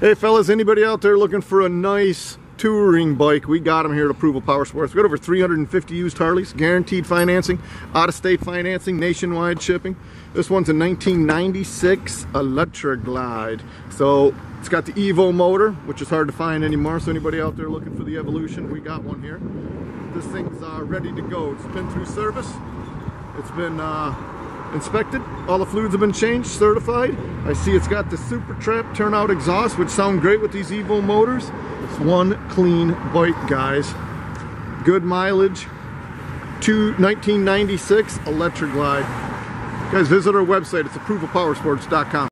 Hey fellas, anybody out there looking for a nice touring bike? We got them here at Approval Power Sports. We got over 350 used Harleys, guaranteed financing, out-of-state financing, nationwide shipping. This one's a 1996 Electra Glide. So it's got the Evo motor, which is hard to find anymore. So anybody out there looking for the Evolution, we got one here. This thing's ready to go. It's been through service. It's been inspected, all the fluids have been changed, certified. I see it's got the Super Trap turnout exhaust, which sound great with these Evo motors. It's one clean bike, guys. Good mileage. 1996 Electra Glide. Guys, visit our website. It's approvalpowersports.com.